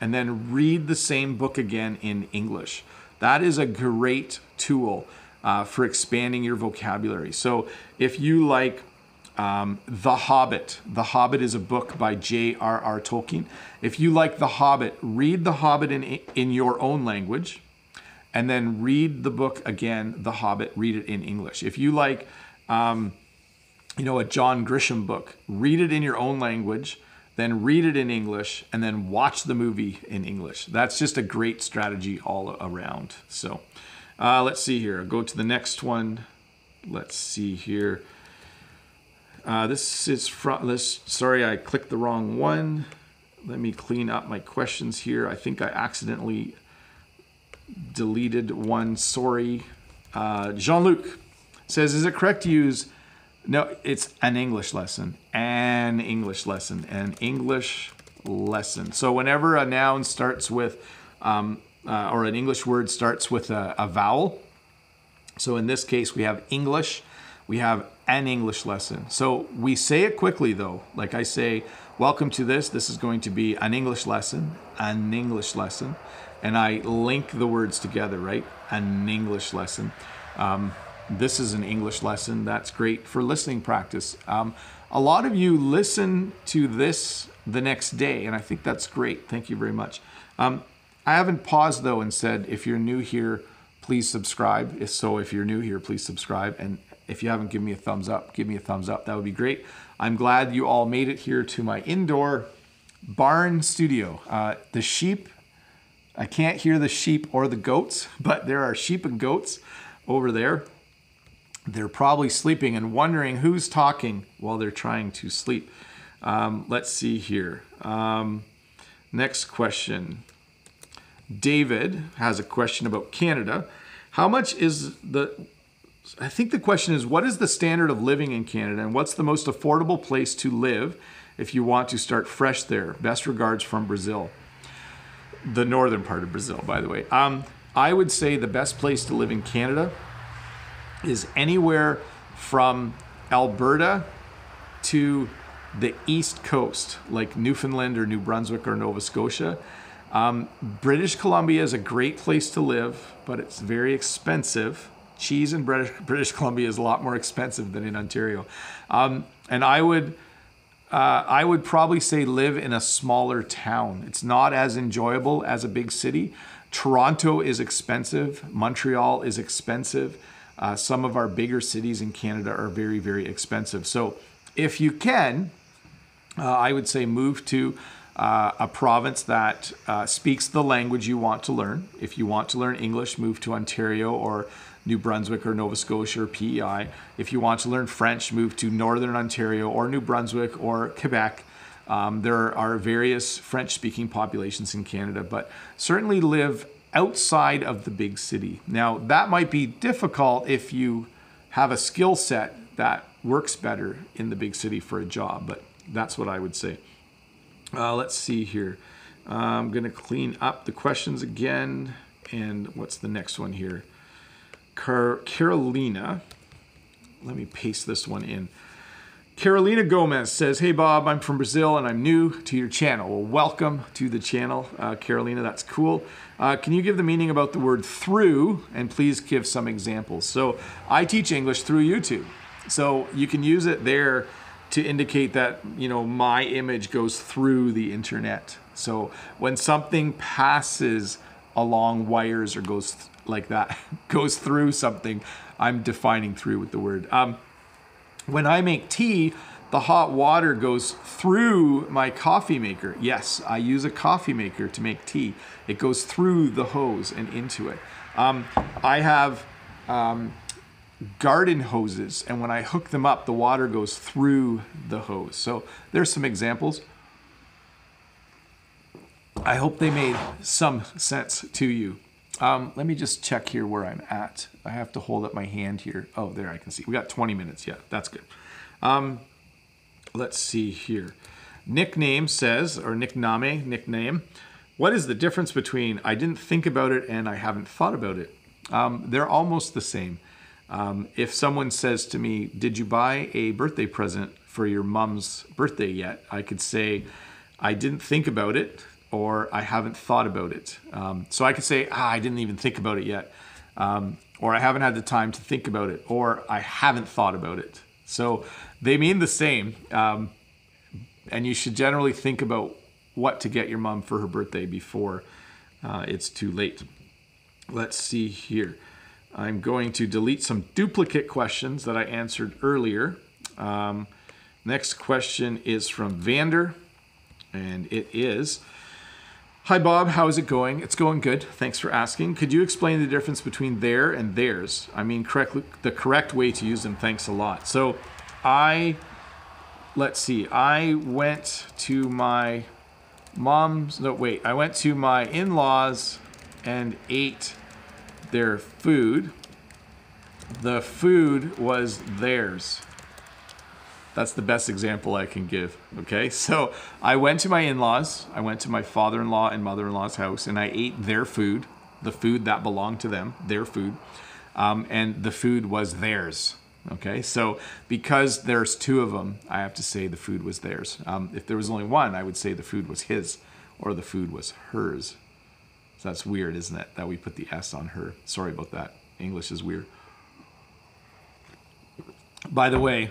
and then read the same book again in English. That is a great tool uh, for expanding your vocabulary. So if you like um, The Hobbit, The Hobbit is a book by J R R Tolkien. If you like The Hobbit, read The Hobbit in, in your own language, and then read the book again, The Hobbit, read it in English. If you like, um, you know, a John Grisham book, read it in your own language, then read it in English, and then watch the movie in English. That's just a great strategy all around. So uh, let's see here. I'll go to the next one. Let's see here. Uh, this is from, this, sorry, I clicked the wrong one. Let me clean up my questions here. I think I accidentally deleted one. Sorry. Uh, Jean-Luc says, is it correct to use... No, it's an English lesson, an English lesson, an English lesson. So whenever a noun starts with, um, uh, or an English word starts with a, a vowel, so in this case we have English, we have an English lesson. So we say it quickly though. Like I say, welcome to this, this is going to be an English lesson, an English lesson. And I link the words together, right? An English lesson. Um, This is an English lesson. That's great for listening practice. Um, a lot of you listen to this the next day, and I think that's great. Thank you very much. Um, I haven't paused, though, and said, if you're new here, please subscribe. If so, if you're new here, please subscribe. And if you haven't given me a thumbs up, give me a thumbs up. That would be great. I'm glad you all made it here to my indoor barn studio. Uh, the sheep, I can't hear the sheep or the goats, but there are sheep and goats over there. They're probably sleeping and wondering who's talking while they're trying to sleep. Um, let's see here. Um, next question. David has a question about Canada. How much is the, I think the question is, what is the standard of living in Canada and what's the most affordable place to live if you want to start fresh there? Best regards from Brazil. The northern part of Brazil, by the way. Um, I would say the best place to live in Canada is anywhere from Alberta to the East Coast, like Newfoundland or New Brunswick or Nova Scotia. Um, British Columbia is a great place to live, but it's very expensive. Cheese in British, British Columbia is a lot more expensive than in Ontario. Um, and I would, uh, I would probably say live in a smaller town. It's not as enjoyable as a big city. Toronto is expensive. Montreal is expensive. Uh, some of our bigger cities in Canada are very, very expensive. So if you can, uh, I would say move to uh, a province that uh, speaks the language you want to learn. If you want to learn English, move to Ontario or New Brunswick or Nova Scotia or P E I. If you want to learn French, move to Northern Ontario or New Brunswick or Quebec. Um, there are various French-speaking populations in Canada, but certainly live outside of the big city. Now, that might be difficult if you have a skill set that works better in the big city for a job, but that's what I would say. Uh, let's see here. Uh, I'm going to clean up the questions again. And what's the next one here? Car Carolina. Let me paste this one in. Carolina Gomez says, hey, Bob, I'm from Brazil and I'm new to your channel. Well, welcome to the channel, uh, Carolina. That's cool. Uh, can you give the meaning about the word through and please give some examples? So I teach English through YouTube. So you can use it there to indicate that, you know, my image goes through the internet. So when something passes along wires or goes th like that, goes through something, I'm defining through with the word. Um, when I make tea, the hot water goes through my coffee maker. Yes, I use a coffee maker to make tea. It goes through the hose and into it. Um, I have um, garden hoses, and when I hook them up, the water goes through the hose. So there's some examples. I hope they made some sense to you. Um, let me just check here where I'm at. I have to hold up my hand here. Oh, there, I can see. We got twenty minutes. Yeah, that's good. Um, Let's see here. Nickname says, or nickname, nickname, what is the difference between I didn't think about it and I haven't thought about it? Um, they're almost the same. Um, if someone says to me, did you buy a birthday present for your mom's birthday yet? I could say, I didn't think about it, or I haven't thought about it. Um, so I could say, ah, I didn't even think about it yet. Um, or I haven't had the time to think about it, or I haven't thought about it. So they mean the same, um, and you should generally think about what to get your mom for her birthday before uh, it's too late. Let's see here. I'm going to delete some duplicate questions that I answered earlier. Um, next question is from Vander, and it is, hi Bob, how is it going? It's going good, thanks for asking. Could you explain the difference between there and theirs? I mean, correctly, the correct way to use them, thanks a lot. So I, let's see, I went to my mom's, no wait, I went to my in-laws and ate their food. The food was theirs. That's the best example I can give, okay? So I went to my in-laws, I went to my father-in-law and mother-in-law's house, and I ate their food, the food that belonged to them, their food, um, and the food was theirs, okay? So because there's two of them, I have to say the food was theirs. Um, if there was only one, I would say the food was his, or the food was hers. So that's weird, isn't it, that we put the S on her? Sorry about that, English is weird. By the way,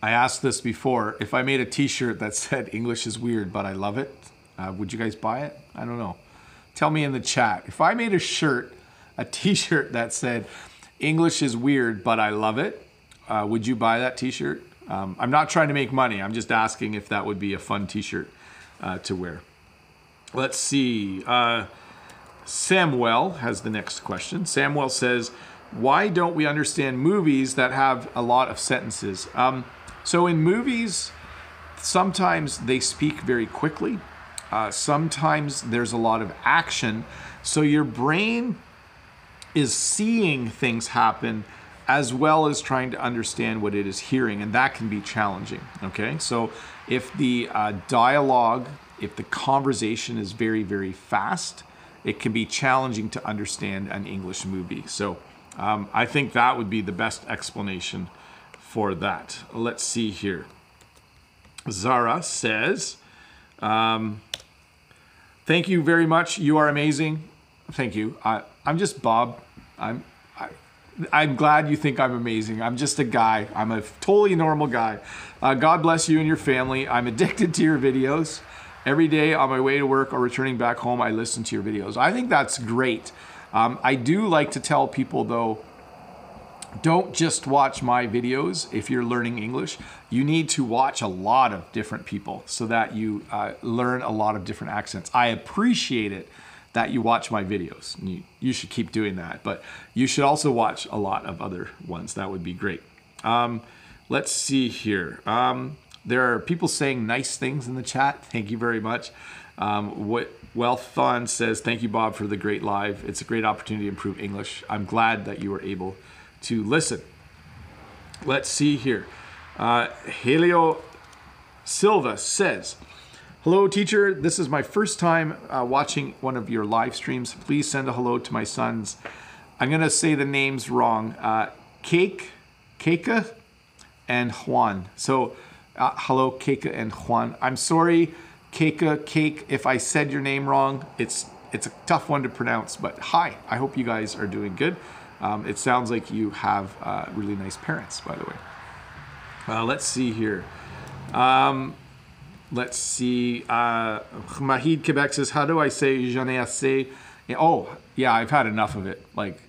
I asked this before, if I made a t-shirt that said English is weird, but I love it, uh, would you guys buy it? I don't know. Tell me in the chat. If I made a shirt, a t-shirt that said English is weird, but I love it, uh, would you buy that t-shirt? Um, I'm not trying to make money. I'm just asking if that would be a fun t-shirt uh, to wear. Let's see. Uh, Samwell has the next question. Samwell says, why don't we understand movies that have a lot of sentences? Um, So in movies, sometimes they speak very quickly. Uh, sometimes there's a lot of action. So your brain is seeing things happen as well as trying to understand what it is hearing, and that can be challenging, okay? So if the uh, dialogue, if the conversation is very, very fast, it can be challenging to understand an English movie. So um, I think that would be the best explanation for that. Let's see here. Zara says, um, thank you very much. You are amazing. Thank you. I, I'm just Bob. I'm, I, I'm glad you think I'm amazing. I'm just a guy. I'm a totally normal guy. Uh, God bless you and your family. I'm addicted to your videos. Every day on my way to work or returning back home, I listen to your videos. I think that's great. Um, I do like to tell people though, don't just watch my videos if you're learning English. You need to watch a lot of different people so that you uh, learn a lot of different accents. I appreciate it that you watch my videos. You, you should keep doing that, but you should also watch a lot of other ones. That would be great. Um, let's see here. Um, there are people saying nice things in the chat. Thank you very much. Um, what Wealthon says, thank you, Bob, for the great live. It's a great opportunity to improve English. I'm glad that you were able to listen. Let's see here. Uh, Helio Silva says, hello teacher, this is my first time uh, watching one of your live streams. Please send a hello to my sons. I'm gonna say the names wrong. Uh, Cake, Keika, and Juan. So uh, hello Keika and Juan. I'm sorry Keika, Cake, if I said your name wrong. It's, it's a tough one to pronounce, but hi, I hope you guys are doing good. Um, it sounds like you have uh, really nice parents, by the way. Uh, let's see here. Um, let's see. Uh, Mahid Quebec says, how do I say j'en ai assez? Oh, yeah, I've had enough of it. Like,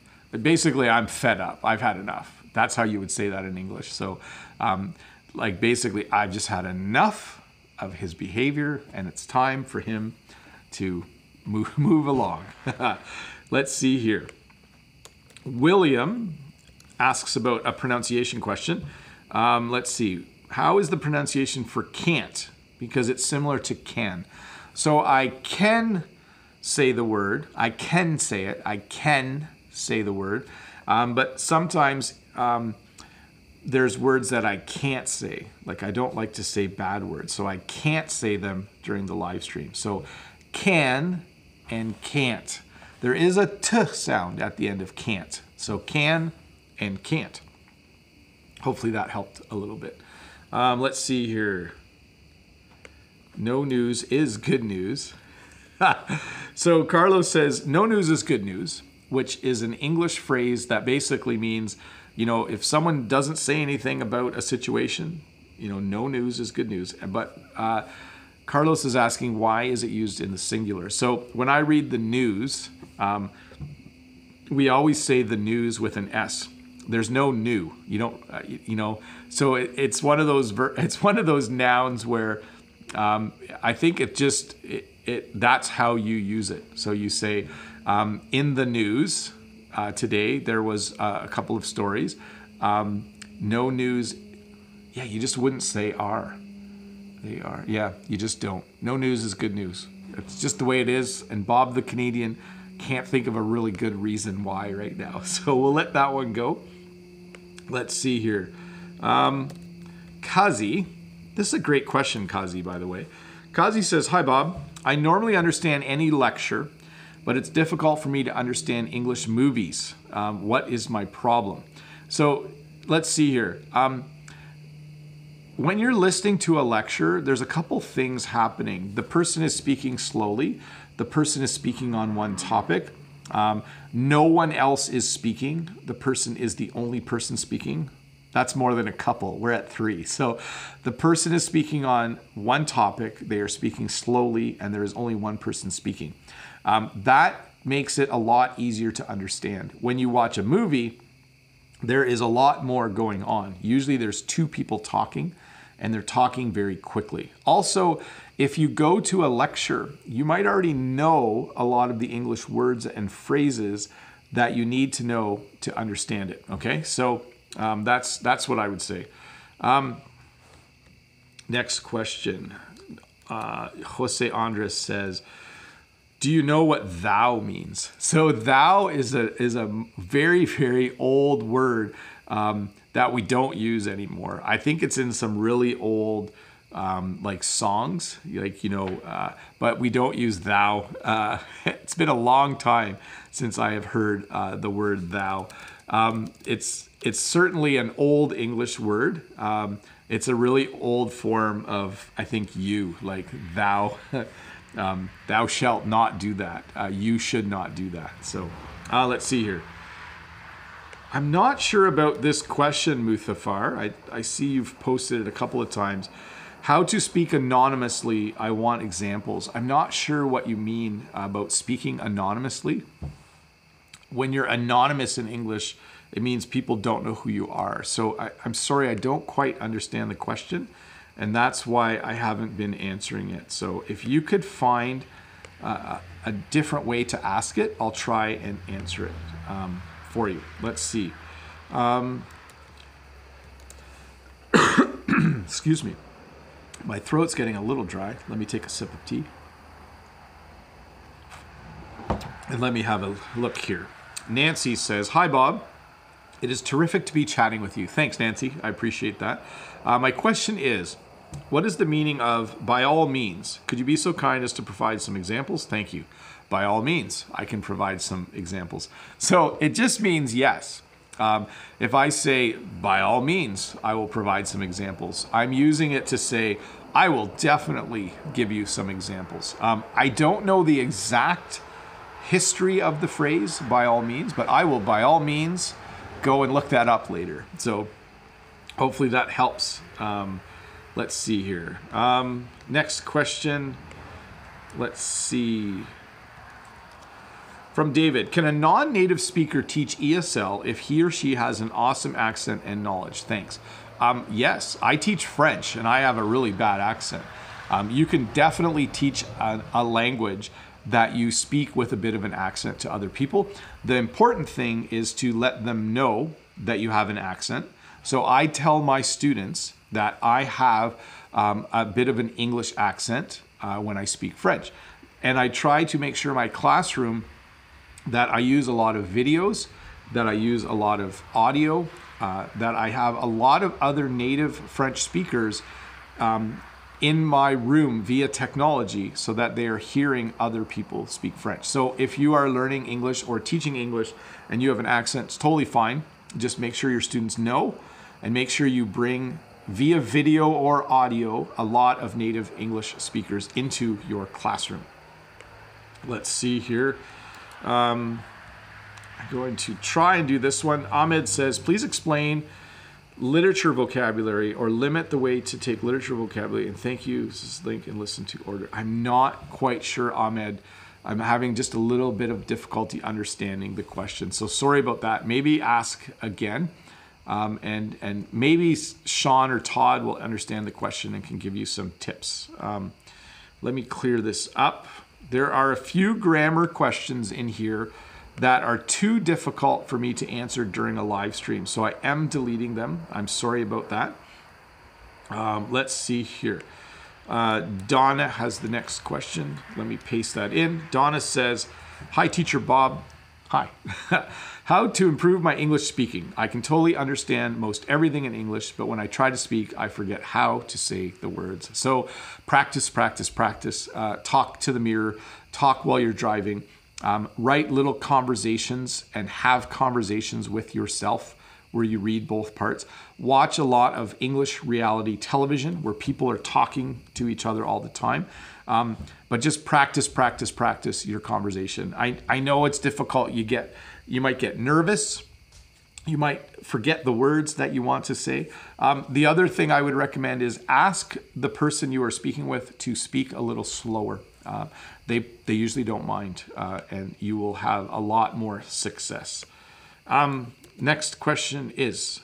basically, I'm fed up. I've had enough. That's how you would say that in English. So, um, like, basically, I've just had enough of his behavior, and it's time for him to move, move along. Let's see here. William asks about a pronunciation question. Um, let's see. How is the pronunciation for can't? Because it's similar to can. So I can say the word. I can say it. I can say the word. Um, but sometimes um, there's words that I can't say. Like I don't like to say bad words. So I can't say them during the live stream. So can and can't. There is a t sound at the end of can't. So can and can't. Hopefully that helped a little bit. Um, let's see here. No news is good news. So Carlos says, no news is good news, which is an English phrase that basically means, you know, if someone doesn't say anything about a situation, you know, no news is good news. But uh, Carlos is asking, why is it used in the singular? So when I read the news, um, we always say the news with an S. There's no new, you don't, uh, you, you know, so it, it's one of those, ver it's one of those nouns where um, I think it just, it, it, that's how you use it. So you say, um, in the news uh, today, there was uh, a couple of stories, um, no news. Yeah, you just wouldn't say are, they are. Yeah, you just don't. No news is good news. It's just the way it is. And Bob the Canadian can't think of a really good reason why right now. So we'll let that one go. Let's see here. Um, Kazi, this is a great question, Kazi, by the way. Kazi says, hi, Bob. I normally understand any lecture, but it's difficult for me to understand English movies. Um, what is my problem? So let's see here. Um, when you're listening to a lecture, there's a couple things happening. The person is speaking slowly. The person is speaking on one topic. Um, no one else is speaking. The person is the only person speaking. That's more than a couple. We're at three. So the person is speaking on one topic. They are speaking slowly, and there is only one person speaking. Um, that makes it a lot easier to understand. When you watch a movie, there is a lot more going on. Usually there's two people talking, and they're talking very quickly. Also, if you go to a lecture, you might already know a lot of the English words and phrases that you need to know to understand it, okay? So um, that's, that's what I would say. Um, next question. Uh, Jose Andres says, do you know what thou means? So thou is a, is a very, very old word um, that we don't use anymore. I think it's in some really old Um, like songs, like, you know, uh, but we don't use thou. Uh, it's been a long time since I have heard uh, the word thou. Um, it's, it's certainly an old English word. Um, it's a really old form of, I think, you, like thou, um, thou shalt not do that. Uh, you should not do that. So uh, let's see here. I'm not sure about this question, Muthafar. I, I see you've posted it a couple of times. How to speak anonymously, I want examples. I'm not sure what you mean about speaking anonymously. When you're anonymous in English, it means people don't know who you are. So I, I'm sorry, I don't quite understand the question, and that's why I haven't been answering it. So if you could find uh, a different way to ask it, I'll try and answer it um, for you. Let's see. Um, excuse me. My throat's getting a little dry. Let me take a sip of tea. And let me have a look here. Nancy says, hi, Bob. It is terrific to be chatting with you. Thanks, Nancy. I appreciate that. Uh, my question is, what is the meaning of by all means? Could you be so kind as to provide some examples? Thank you. By all means, I can provide some examples. So it just means yes. Um, if I say, by all means, I will provide some examples, I'm using it to say, I will definitely give you some examples. Um, I don't know the exact history of the phrase, by all means, but I will, by all means, go and look that up later. So hopefully that helps. Um, let's see here. Um, next question. Let's see. From David, can a non-native speaker teach E S L if he or she has an awesome accent and knowledge? Thanks. Um, yes, I teach French and I have a really bad accent. Um, you can definitely teach a, a language that you speak with a bit of an accent to other people. The important thing is to let them know that you have an accent. So I tell my students that I have um, a bit of an English accent uh, when I speak French. And I try to make sure my classroom that I use a lot of videos, that I use a lot of audio, uh, that I have a lot of other native French speakers um, in my room via technology so that they are hearing other people speak French. So if you are learning English or teaching English and you have an accent, it's totally fine. Just make sure your students know and make sure you bring via video or audio a lot of native English speakers into your classroom. Let's see here. Um, I'm going to try and do this one. Ahmed says, please explain literature vocabulary or limit the way to take literature vocabulary. And thank you, this is link and listen to order. I'm not quite sure, Ahmed. I'm having just a little bit of difficulty understanding the question. So sorry about that. Maybe ask again. Um, and, and maybe Sean or Todd will understand the question and can give you some tips. Um, let me clear this up. There are a few grammar questions in here that are too difficult for me to answer during a live stream. So I am deleting them. I'm sorry about that. Um, let's see here. Uh, Donna has the next question. Let me paste that in. Donna says, hi, Teacher Bob. Hi. How to improve my English speaking. I can totally understand most everything in English, but when I try to speak, I forget how to say the words. So practice, practice, practice. Uh, talk to the mirror. Talk while you're driving. Um, write little conversations and have conversations with yourself where you read both parts. Watch a lot of English reality television where people are talking to each other all the time. Um, but just practice, practice, practice your conversation. I, I know it's difficult. You get, you might get nervous. You might forget the words that you want to say. Um, the other thing I would recommend is ask the person you are speaking with to speak a little slower. Uh, they, they usually don't mind, uh, and you will have a lot more success. Um, next question is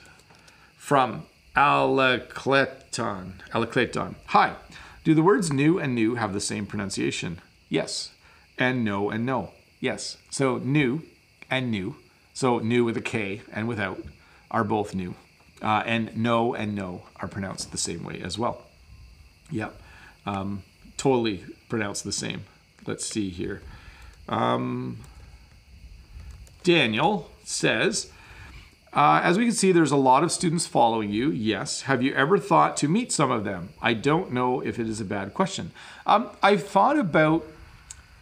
from Alacleton. Alacleton. Hi. Do the words new and new have the same pronunciation? Yes. And no and no. Yes. So new and new. So new with a K and without are both new. Uh, and no and no are pronounced the same way as well. Yep. Um, totally pronounced the same. Let's see here. Um, Daniel says, Uh, as we can see, there's a lot of students following you. Yes. Have you ever thought to meet some of them? I don't know if it is a bad question. Um, I've thought about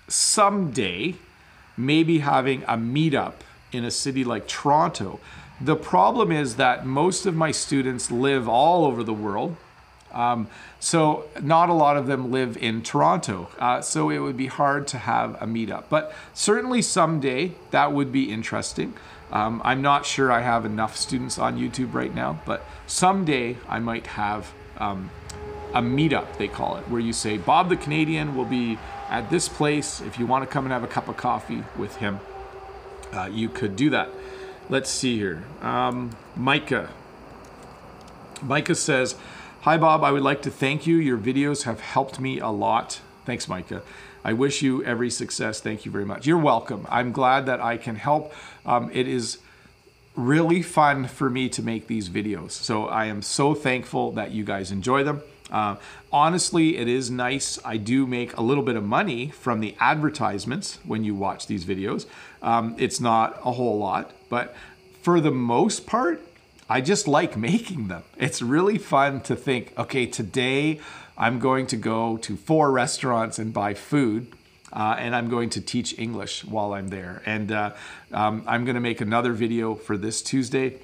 someday maybe having a meetup in a city like Toronto. The problem is that most of my students live all over the world. Um, so not a lot of them live in Toronto. Uh, so it would be hard to have a meetup. But certainly someday that would be interesting. Um, I'm not sure I have enough students on YouTube right now, but someday I might have um, a meetup, they call it, where you say, Bob the Canadian will be at this place. If you want to come and have a cup of coffee with him, uh, you could do that. Let's see here. Um, Micah. Micah says, hi, Bob. I would like to thank you. Your videos have helped me a lot. Thanks, Micah. I wish you every success. Thank you very much. You're welcome. I'm glad that I can help. Um, it is really fun for me to make these videos. So I am so thankful that you guys enjoy them. Uh, honestly, it is nice. I do make a little bit of money from the advertisements when you watch these videos. Um, it's not a whole lot, but for the most part, I just like making them. It's really fun to think, okay, today I'm going to go to four restaurants and buy food, uh, and I'm going to teach English while I'm there. And uh, um, I'm gonna make another video for this Tuesday.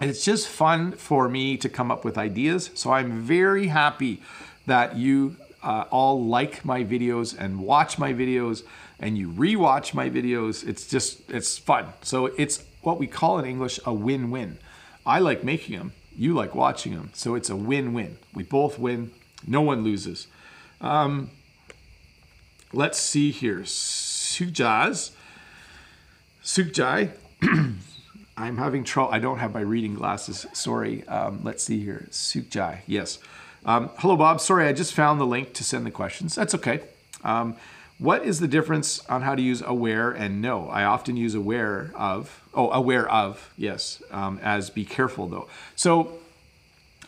And it's just fun for me to come up with ideas. So I'm very happy that you uh, all like my videos and watch my videos and you re-watch my videos. It's just, it's fun. So it's what we call in English a win-win. I like making them. You like watching them. So it's a win-win. We both win. No one loses. Um, let's see here. Sukjai's. Sukjai. I'm having trouble. I don't have my reading glasses. Sorry. Um, let's see here. Sukjai. Yes. Um, hello, Bob. Sorry, I just found the link to send the questions. That's okay. Um, what is the difference on how to use aware and know? I often use aware of. Oh, aware of. Yes. Um, as be careful, though. So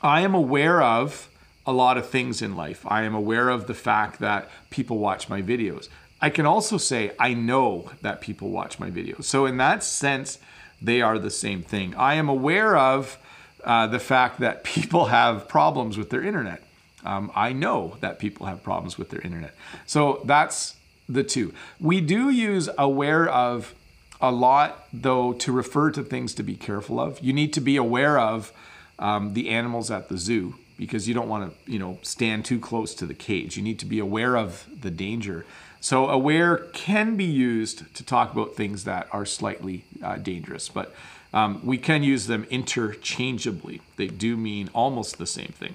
I am aware of a lot of things in life. I am aware of the fact that people watch my videos. I can also say I know that people watch my videos. So in that sense, they are the same thing. I am aware of uh, the fact that people have problems with their internet. Um, I know that people have problems with their internet. So that's the two. We do use aware of a lot, though, to refer to things to be careful of. You need to be aware of um, the animals at the zoo, because you don't want to, you know, stand too close to the cage. You need to be aware of the danger. So aware can be used to talk about things that are slightly uh, dangerous, but um, we can use them interchangeably. They do mean almost the same thing.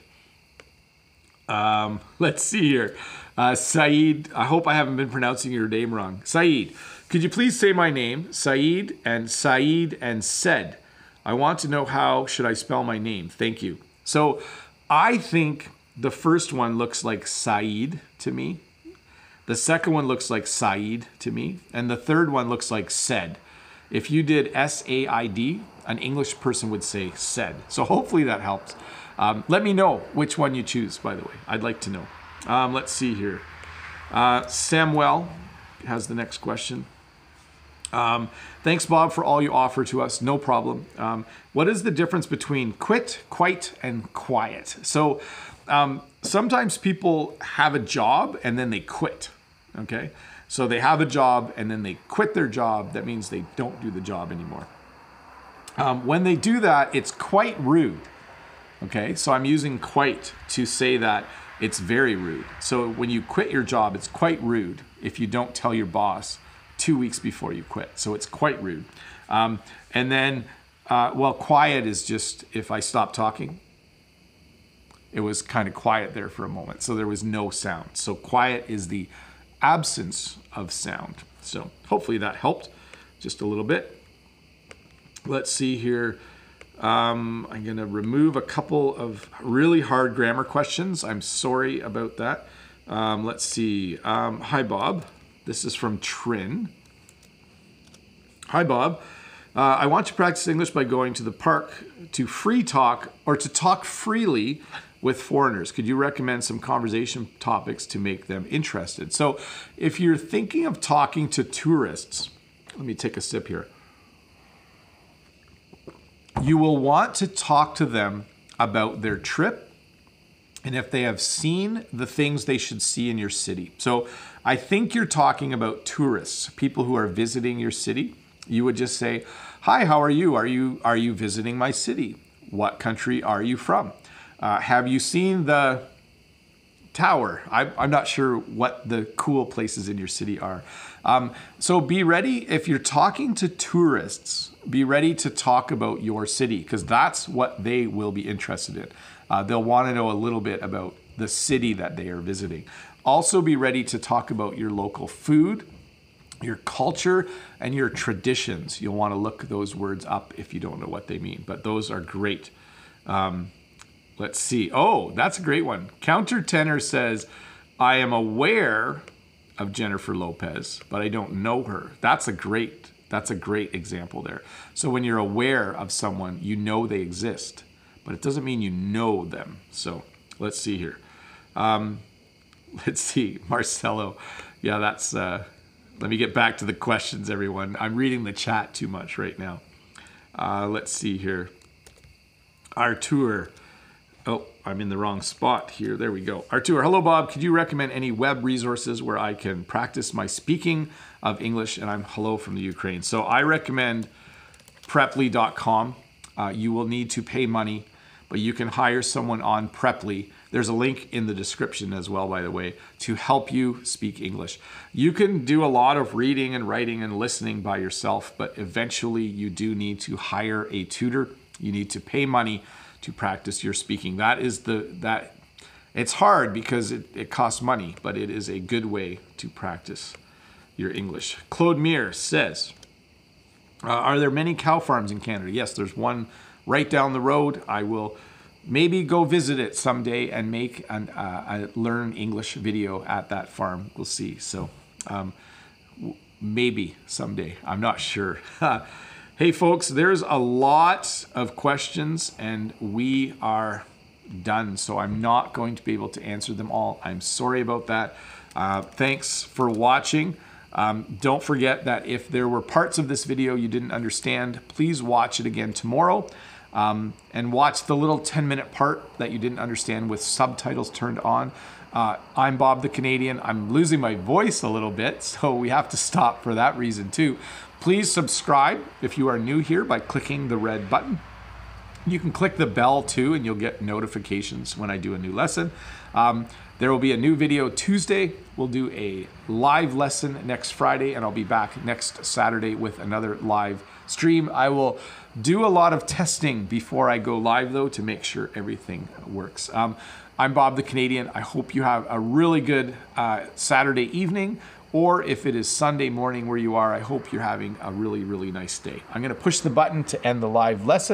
Um, let's see here. Uh, Saeed, I hope I haven't been pronouncing your name wrong. Saeed, could you please say my name? Saeed and Saeed and said. I want to know how should I spell my name. Thank you. So I think the first one looks like Saeed to me. The second one looks like Saeed to me. And the third one looks like said. If you did S A I D, an English person would say said. So hopefully that helps. Um, let me know which one you choose, by the way. I'd like to know. Um, let's see here. Uh, Samuel has the next question. Um, thanks, Bob, for all you offer to us. No problem. Um, what is the difference between quit, quite, and quiet? So um, sometimes people have a job and then they quit. Okay, so they have a job and then they quit their job. That means they don't do the job anymore. Um, when they do that, it's quite rude. Okay, so I'm using quite to say that it's very rude. So when you quit your job, it's quite rude if you don't tell your boss two weeks before you quit. So it's quite rude. Um, and then, uh, well, quiet is just if I stop talking. It was kind of quiet there for a moment. So there was no sound. So quiet is the absence of sound. So hopefully that helped just a little bit. Let's see here. Um, I'm going to remove a couple of really hard grammar questions. I'm sorry about that. Um, let's see. Um, hi, Bob. This is from Trin. Hi, Bob. Uh, I want to practice English by going to the park to free talk or to talk freely with foreigners. Could you recommend some conversation topics to make them interested? So if you're thinking of talking to tourists, let me take a sip here. You will want to talk to them about their trip and if they have seen the things they should see in your city. So I think you're talking about tourists, people who are visiting your city. You would just say, hi, how are you? Are you, are you visiting my city? What country are you from? Uh, have you seen the tower? I, I'm not sure what the cool places in your city are. Um, so be ready if you're talking to tourists, be ready to talk about your city because that's what they will be interested in. Uh, they'll want to know a little bit about the city that they are visiting. Also be ready to talk about your local food, your culture, and your traditions. You'll want to look those words up if you don't know what they mean, but those are great. Um, let's see. Oh, that's a great one. Countertenor says, I am aware of Jennifer Lopez, but I don't know her. That's a great, that's a great example there. So when you're aware of someone, you know they exist, but it doesn't mean you know them. So let's see here. Um, let's see, Marcelo. Yeah, that's, uh, let me get back to the questions, everyone. I'm reading the chat too much right now. Uh, let's see here. Artur. Oh, I'm in the wrong spot here. There we go. Artur, hello, Bob. Could you recommend any web resources where I can practice my speaking of English? And I'm hello from the Ukraine. So I recommend Preply dot com. Uh, you will need to pay money, but you can hire someone on Preply. There's a link in the description as well, by the way, to help you speak English. You can do a lot of reading and writing and listening by yourself, but eventually you do need to hire a tutor. You need to pay money to practice your speaking. That is the, that, it's hard because it, it costs money, but it is a good way to practice your English. Claude Meir says, uh, are there many cow farms in Canada? Yes, there's one right down the road. I will maybe go visit it someday and make an, uh, a learn English video at that farm. We'll see. So um, maybe someday, I'm not sure. Hey folks, there's a lot of questions and we are done. So I'm not going to be able to answer them all. I'm sorry about that. Uh, thanks for watching. Um, don't forget that if there were parts of this video you didn't understand, please watch it again tomorrow. Um, and watch the little ten minute part that you didn't understand with subtitles turned on. Uh, I'm Bob the Canadian. I'm losing my voice a little bit, so we have to stop for that reason too. Please subscribe if you are new here by clicking the red button. You can click the bell too and you'll get notifications when I do a new lesson. Um, there will be a new video Tuesday. We'll do a live lesson next Friday and I'll be back next Saturday with another live stream. I will do a lot of testing before I go live though to make sure everything works. Um, I'm Bob the Canadian. I hope you have a really good uh, Saturday evening, or if it is Sunday morning where you are, I hope you're having a really, really nice day. I'm gonna push the button to end the live lesson.